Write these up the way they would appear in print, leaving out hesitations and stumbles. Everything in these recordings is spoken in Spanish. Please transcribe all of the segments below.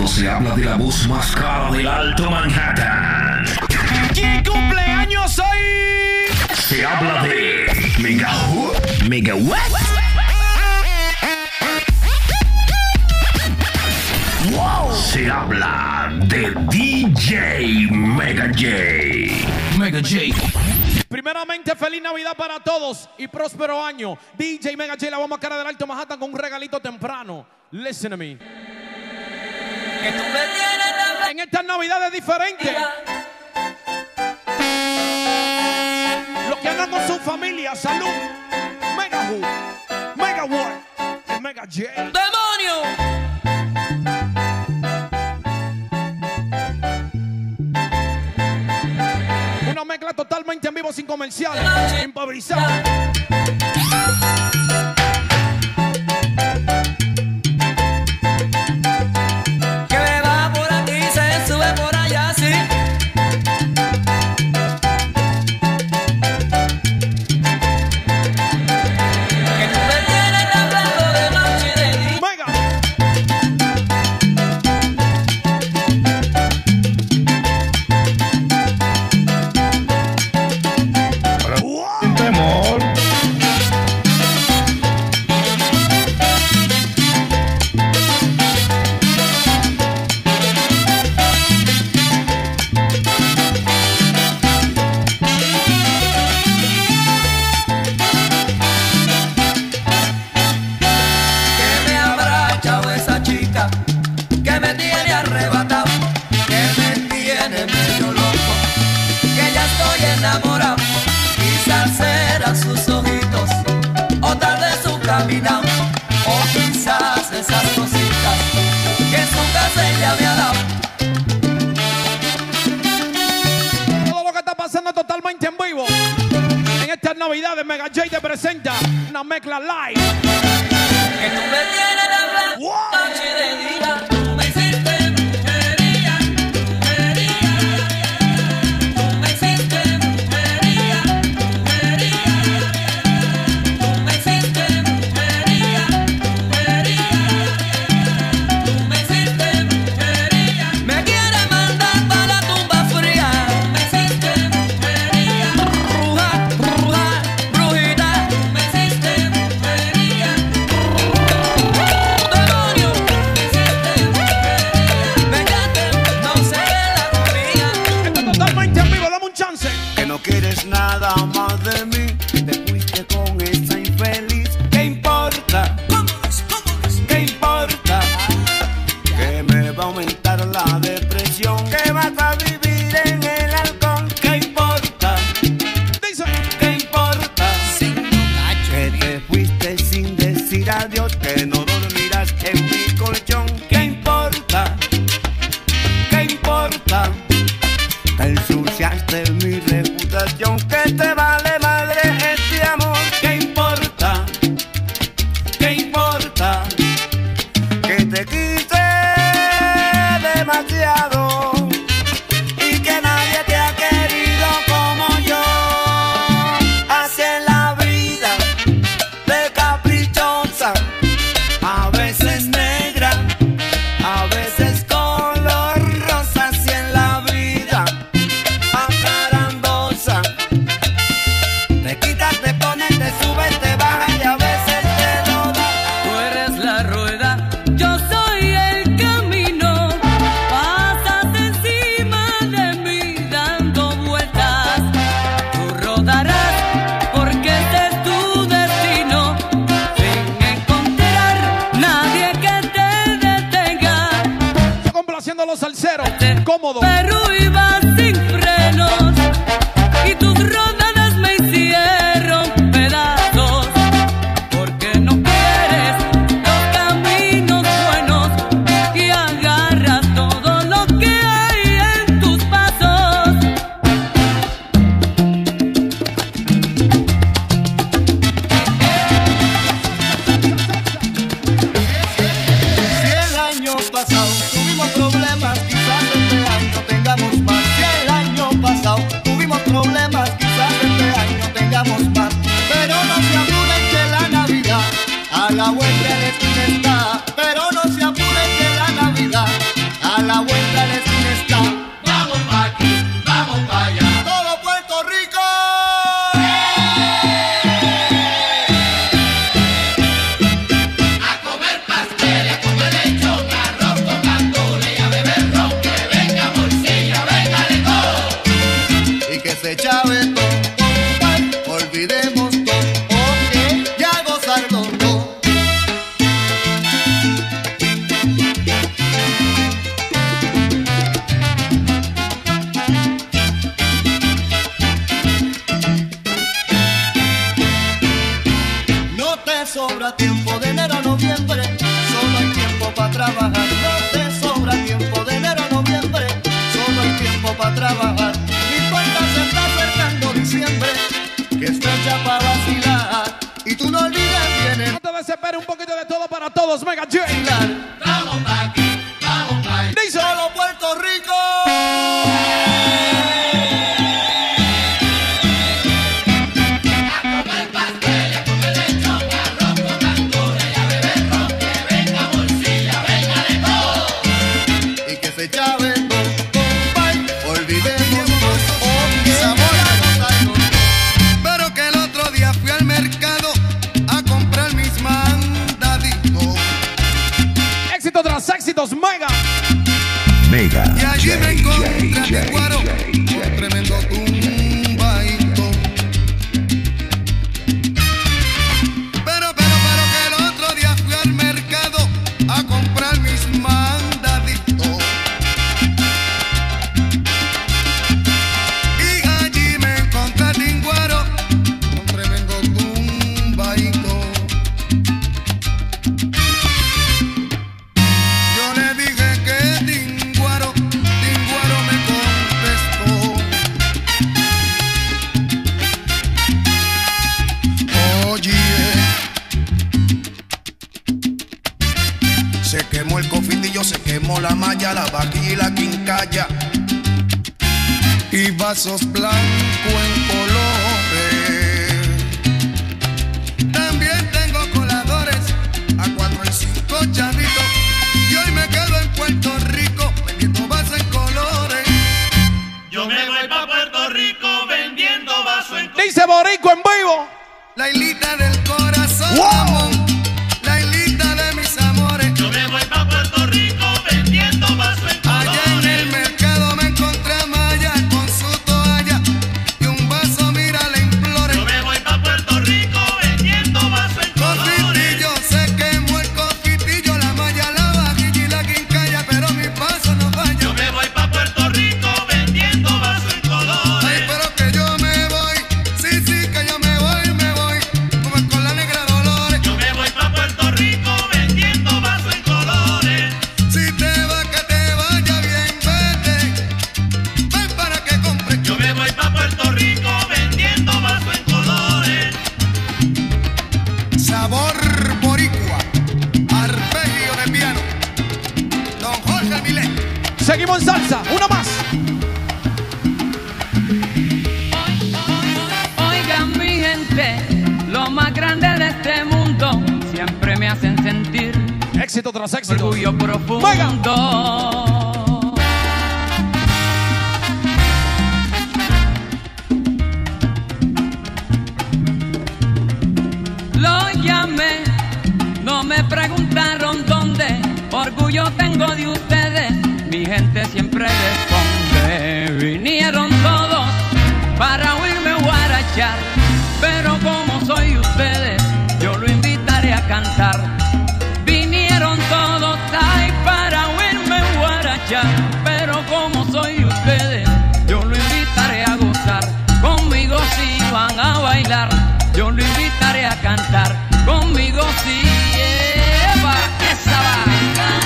cuando se habla de la voz más cara del Alto Manhattan. ¿Qué cumpleaños hoy? Se habla de Mega J, Mega What? Wow. Se habla de DJ Mega J. Mega J. Primeramente, feliz Navidad para todos y próspero año. DJ Mega J, la bomba cara del Alto Manhattan con un regalito temprano. Listen to me. En estas Navidades diferentes, los que andan con su familia, salud. Mega J, Mega World, Mega J. ¡Demonio! Mezcla totalmente en vivo, sin comercial, improvisada. Que me va por aquí, se sube por allá, sí. Que tú me tienes hablando de noche y de día. Navidades, Mega J te presenta una mezcla live. Que tú me tienes la noche de día, tú me hiciste brujería, brujería. Tú me hiciste brujería, brujería. Tú me hiciste brujería, brujería. Tú me hiciste brujería. Me quieres mandar para la tumba fría. Tú me hiciste brujería. Nada más de mí, te fuiste con esa infeliz. ¿Qué importa? ¿Qué importa? Que me va a aumentar la depresión, que vas a vivir en el alcohol. ¿Qué importa? ¿Qué importa? Que te fuiste sin decir adiós, que no dormirás en mi colchón. ¿Qué importa? ¿Qué importa? Te ensuciaste mi refugio. Que te vale madre este amor. ¿Qué importa? ¿Qué importa? Que te quise demasiado y que nadie te ha querido como yo. Así es la vida de caprichosa, a veces negra, a veces color rosa. Así es la vida. Te quitas, te pones, te subes, te bajas y a veces te lo das. Tú eres la rueda, yo soy el camino. Pasas encima de mí dando vueltas. Tú rodarás porque este es tu destino. Sin encontrar nadie que te detenga. Estoy complaciendo a los salseros, cómodo. Perú iba sin frenos y tus rodas. La vuelta de tu está, pero no se apuren que la Navidad Mega. Mega. Y allí me encontré a Tijuaro, un tremendo tumbaito. Pero que el otro día fui al mercado a comprar mis mandaditos. Y allí me encontré a Tijuaro, un tremendo tumbaito. La malla, la vaquilla y la quincalla y vasos blancos en colores. También tengo coladores a 4 y 5 chavitos. Y hoy me quedo en Puerto Rico vendiendo vasos en colores. Yo me voy pa' Puerto Rico vendiendo vasos en colores. Dice Borico en vivo. La hilita del corazón. ¡Wow! Seguimos en salsa, una más. Oigan mi gente, lo más grande de este mundo siempre me hacen sentir éxito tras éxito, orgullo profundo. Lo llamé, no me preguntaron dónde, orgullo tengo de ustedes. Mi gente siempre responde, vinieron todos para oírme guarachar, pero como soy ustedes, yo lo invitaré a cantar. Vinieron todos, ay, para oírme guarachar, pero como soy ustedes, yo lo invitaré a gozar. Conmigo si van a bailar, yo lo invitaré a cantar. Conmigo si lleva esa vaca.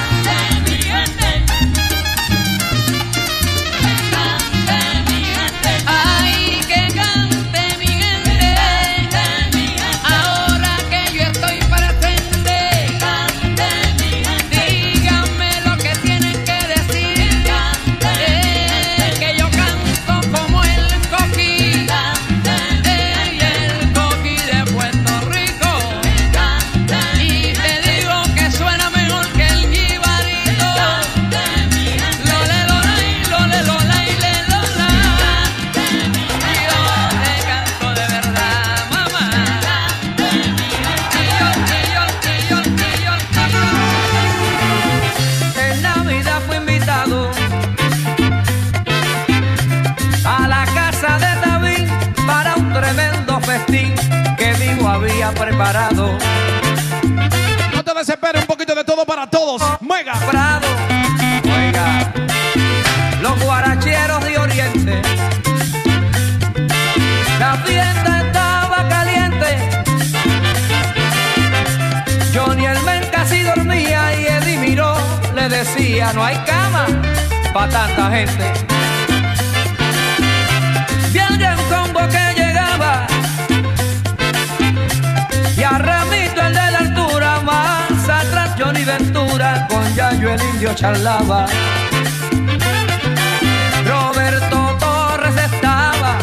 Preparado. No te desesperes, un poquito de todo para todos. Mega. Prado. Mega. Los guaracheros de Oriente. La fiesta estaba caliente. Johnny el men casi dormía y Eddie miró, le decía, no hay cama para tanta gente. Viene el combo que llegaba. Y a Ramito el de la altura, más atrás Johnny Ventura. Quisqueya, con Yayo el indio charlaba. Roberto Torres estaba,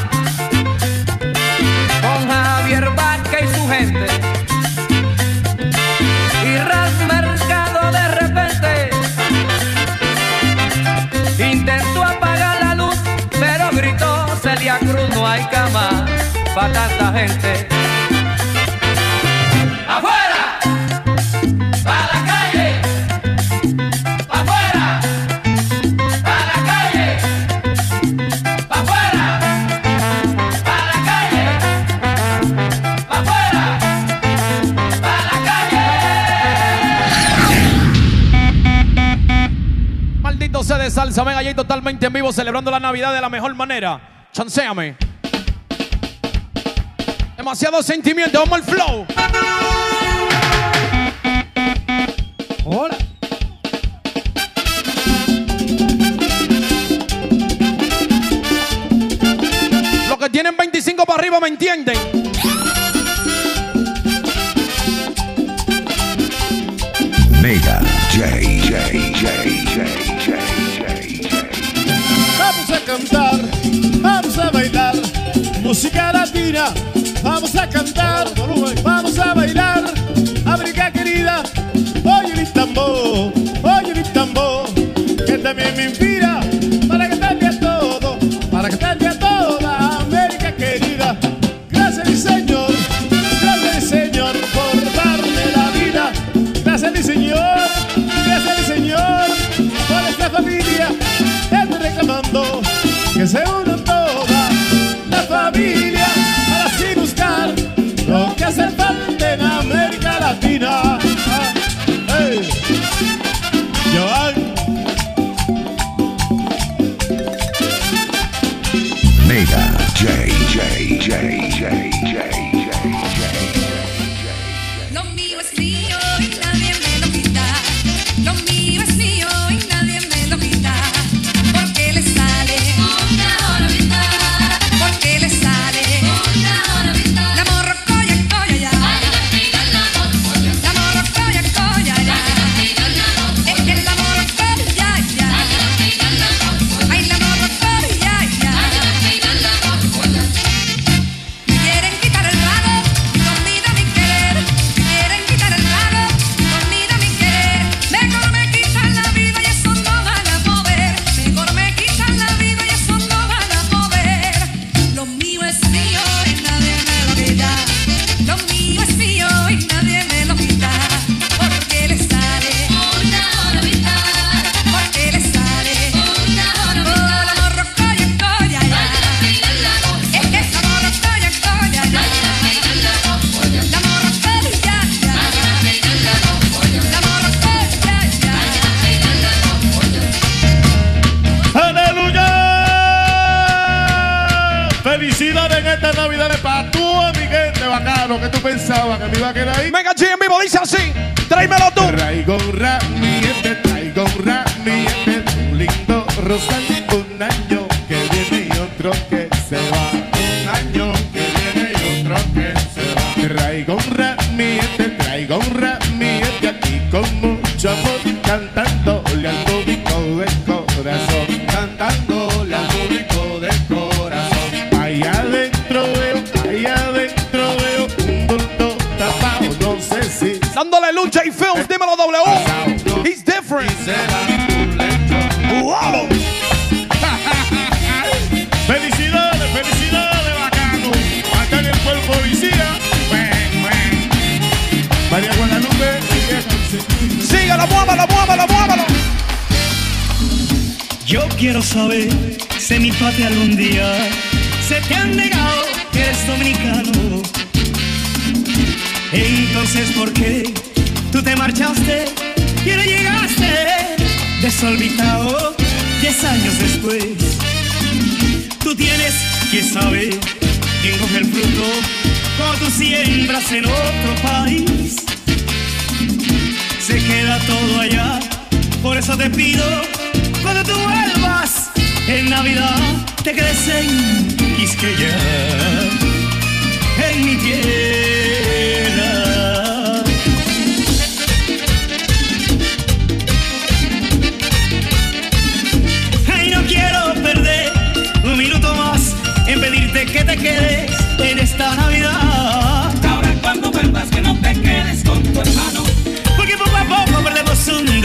con Javier Vázquez y su gente. Y Razz Mercado de repente intentó apagar la luz, pero gritó Celia Cruz, no hay cama para tanta gente. De Salsa Mega J totalmente en vivo, celebrando la Navidad de la mejor manera. Chanceame. Demasiado sentimiento, vamos al flow. Hola. Los que tienen 25 para arriba me entienden. Mega J. Vamos a cantar, vamos a bailar, música latina. Vamos a cantar, vamos a bailar, África querida. Oye mi tambor, oye mi tambor, que también me inspira para cantarle a todo, para cantarle a toda América querida. Gracias mi Señor, gracias mi Señor por darme la vida. Gracias mi Señor, gracias mi Señor por esta familia. Estoy reclamando que se unan toda la familia para así buscar lo que hace falta en América Latina. Hey. Mega J. Que tú pensabas que me iba a quedar ahí. Mega J en vivo dice así: tráemelo tú. Traigo un ramillete, traigo un ramillete, un lindo rosal. Un año que viene y otro que se va. Un año que viene y otro que se va. Traigo un ramillete, traigo un ramillete. Aquí con mucho amor, cantándole al público del corazón, cantándole al público del corazón. Allá adentro veo, allá adentro. Dándole lucha y films, dímelo W. He's different. Wow. Felicidades, felicidades, bacano. Acá en el cuerpo policía. María Guadalupe. Sígalo, muévalo, muévalo, muévalo. Yo quiero saber si mi patria algún día se te han negado que eres dominicano. Entonces, ¿por qué tú te marchaste y no llegaste? Desorbitado, 10 años después. Tú tienes que saber quién coge el fruto cuando tú siembras en otro país. Se queda todo allá, por eso te pido, cuando tú vuelvas en Navidad, te quedes en Quisqueya, en mi tierra.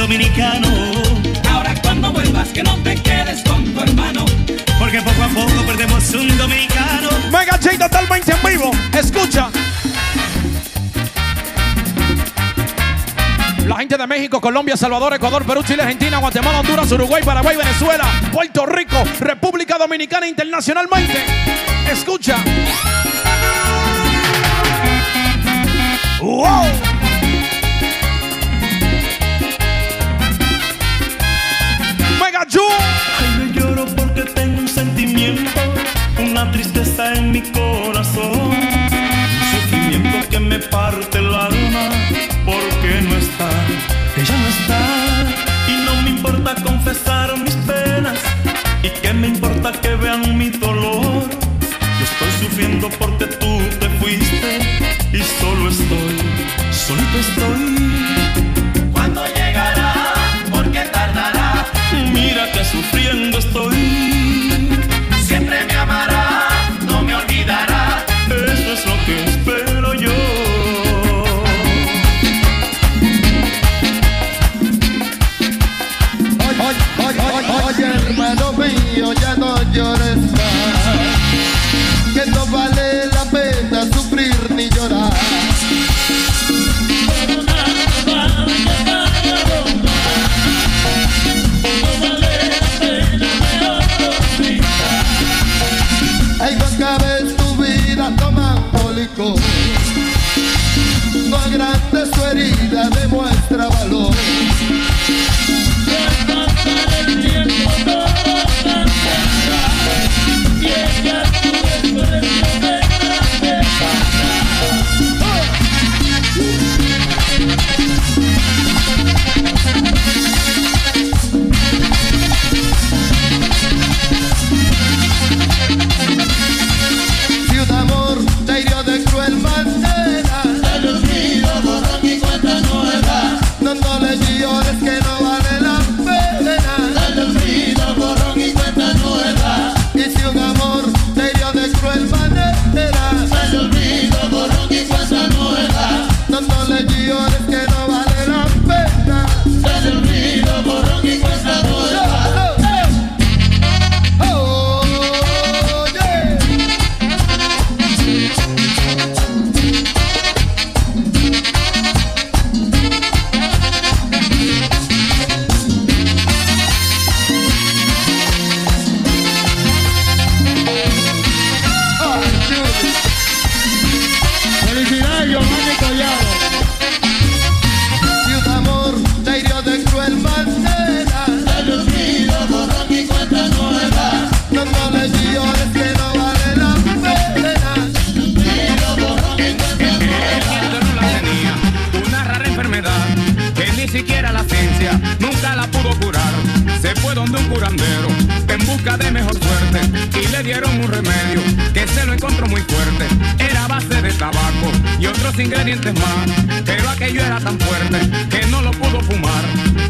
dominicano. Ahora cuando vuelvas que no te quedes con tu hermano, porque poco a poco perdemos un dominicano. Mega J totalmente en vivo, escucha. La gente de México, Colombia, Salvador, Ecuador, Perú, Chile, Argentina, Guatemala, Honduras, Uruguay, Paraguay, Venezuela, Puerto Rico, República Dominicana, internacionalmente. Escucha. ¡Wow! ¡Mega J! Ay, yo lloro porque tengo un sentimiento, una tristeza en mi corazón, sufrimiento que me parte el alma. Porque no está, ella no está. Y no me importa confesar mis penas, y qué me importa que vean mi dolor. Yo estoy sufriendo porque tú te fuiste, y solo estoy, solito estoy. ¿Cuándo llegará? ¿Por qué tardará? Mira que sufriendo estoy. Siempre me amará, no me olvidará. Eso es lo que espero yo. Oye, hermano mío, ya no llores más, que no vale la pena sufrir ni llorar. No vale la pena sufrir. Ay, no acabes tu vida tomando licor, no agrandes tu herida, demuestra valor. Si un amor te hirió de cruel manera, te lo pido, borra mi cuenta nueva. No, no le llores que no vale la pena. Te lo pido, borra mi cuenta nueva. Y si un amor te hirió de cruel manera, te lo pido, borra mi cuenta nueva. No, no le llores que no vale la pena. Te lo pido, borra mi cuenta nueva. Ingredientes más, pero aquello era tan fuerte que no lo pudo fumar.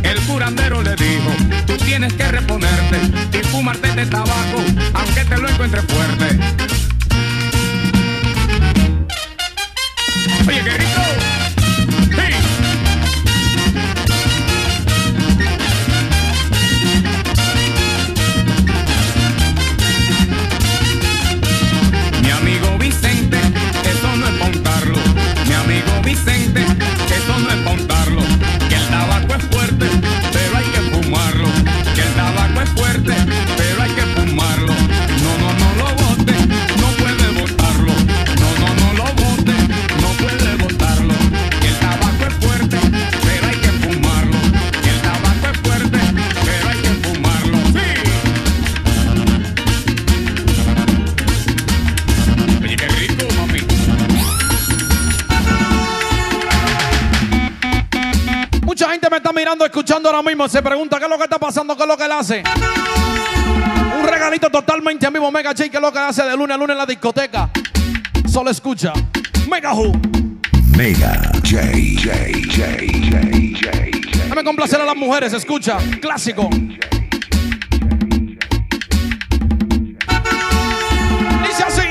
El curandero le dijo: tú tienes que reponerte y fumarte este tabaco, aunque te lo encuentres fuerte. Oye, qué rico. ¡Sí! Mi amigo Vicente, eso no es contarlo. Vicente, eso no es contarlo, que el tabaco es fuerte, pero hay que fumarlo, que el tabaco es fuerte, pero hay que fumarlo, no lo bote, no puede botarlo, no lo bote, no puede botarlo, que el tabaco es fuerte, pero hay que fumarlo, que el tabaco es fuerte, pero hay que fumarlo, sí. Oye, qué rico, mami. Mucha gente me está mirando, escuchando ahora mismo. Se pregunta qué es lo que está pasando, qué es lo que él hace. Un regalito totalmente en vivo, Mega J, que es lo que hace de lunes a lunes en la discoteca. Solo escucha. Mega Who. Mega J. Dame complacer a las mujeres, escucha. Clásico. Dice así.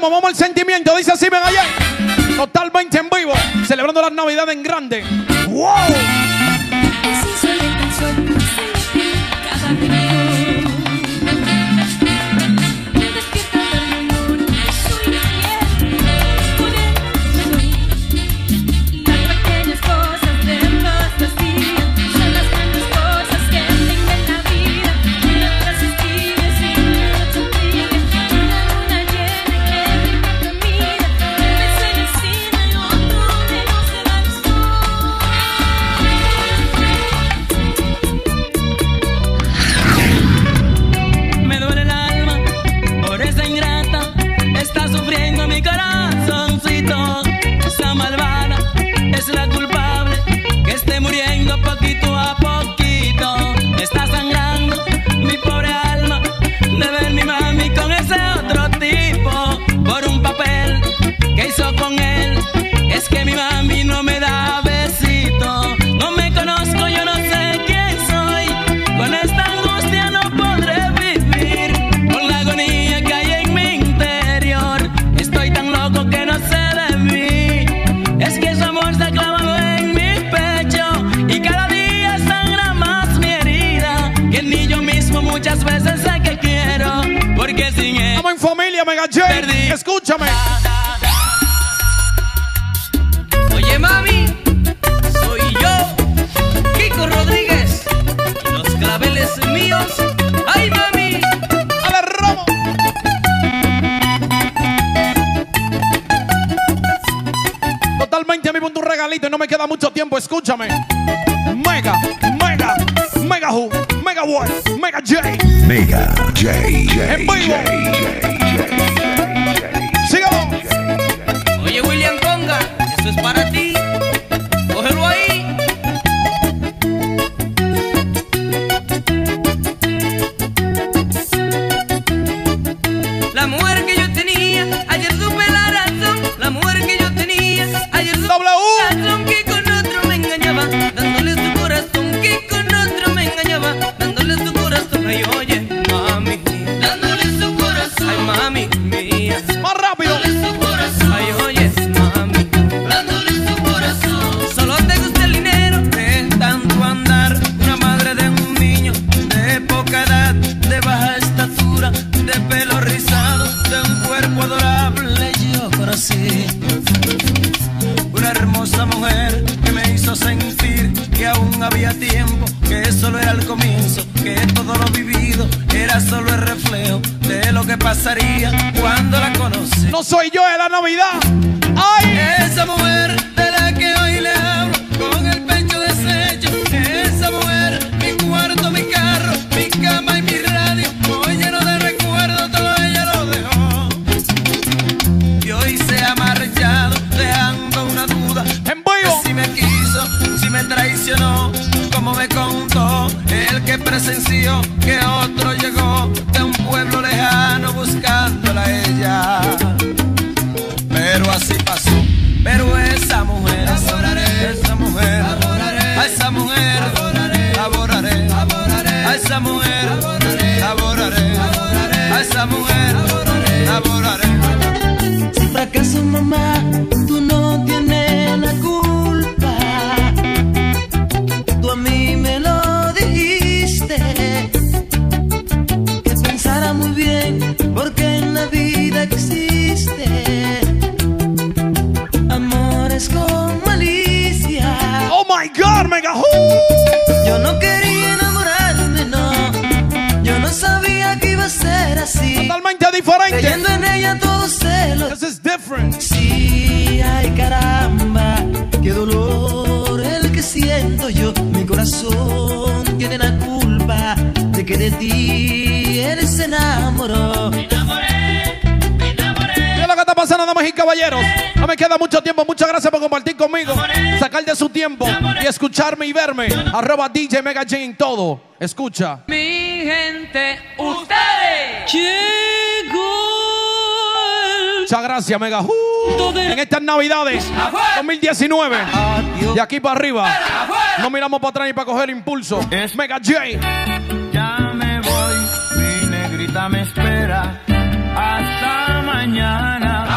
vamos, vamos al sentimiento. Dice así, Mega J. Totalmente en vivo. Celebrando las Navidades en grande. ¡Wow! Mega J, escúchame. Oye, mami, soy yo, Kiko Rodríguez. Los claveles míos. ¡Ay, mami! ¡A ver, Romo! Totalmente a mí ponte un regalito y no me queda mucho tiempo, escúchame. Mega, Mega, Mega Who, Mega What, Mega J. Mega J, en vivo. ¡Sigamos! Oye, William Conga, eso es para ti. Cógelo ahí. La mujer que yo tenía, ayer supe la razón. La mujer que yo tenía, ayer supe la razón. Que con otro me engañaba, dándole su corazón. Que con otro me engañaba, dándole su corazón. Ay, oye, mami, dándole su corazón. Ay, mami, mi. Más rápido. Dándole su corazón. Ay, oyes, mami, dándole su corazón. Solo te gusta el dinero, de tanto andar. Una madre de un niño de poca edad, de baja estatura, de pelo rizado, de un cuerpo adorable. Yo conocí una hermosa mujer que me hizo sentir que aún había tiempo, que solo era el comienzo, que todo lo vivido era solo el reflejo de lo que pasaría cuando la conocí. No soy yo, es la Navidad. ¡Ay! Esa mujer de la que hoy le hablo, con el pecho deshecho. Esa mujer, mi cuarto, mi carro, mi cama y mi radio. Hoy lleno de recuerdos, todo ella lo dejó. Y hoy se ha marchado, dejando una duda. En vivo. Si me quiso, si me traicionó, como me contó el que presenció que otro llegó de un pueblo lejano buscándola a ella. Pero así pasó. Pero esa mujer, adoraré, esa mujer, adoraré, a esa mujer, adoraré, adoraré, adoraré, a esa mujer, adoraré, adoraré, adoraré, a esa mujer, adoraré, adoraré. Si fracasas, mamá, tú no tienes la culpa. Tú a mí me lo dijiste, que pensara muy bien, porque en la vida existe amores con malicia. Oh my God, Mega Who. Yo no quería enamorarme, no. Yo no sabía que iba a ser así. Totalmente diferente. Creyendo en ella todo celo. This is different. Sí, ay caramba, qué dolor el que siento yo. Mi corazón tiene la culpa de que de ti él se enamoró. Me enamoré, me enamoré. ¿Qué es lo que está pasando, damas y caballeros? No me queda mucho tiempo. Muchas gracias por compartir conmigo, sacar de su tiempo y escucharme y verme. @ DJ Mega J en todo. Escucha. Mi gente, ustedes. Llegó. Muchas gracias, Mega Who. En estas Navidades 2019, de aquí para arriba, no miramos para atrás ni para coger impulso. Es Mega J. Ya me voy, mi negrita me espera. Hasta mañana. mañana.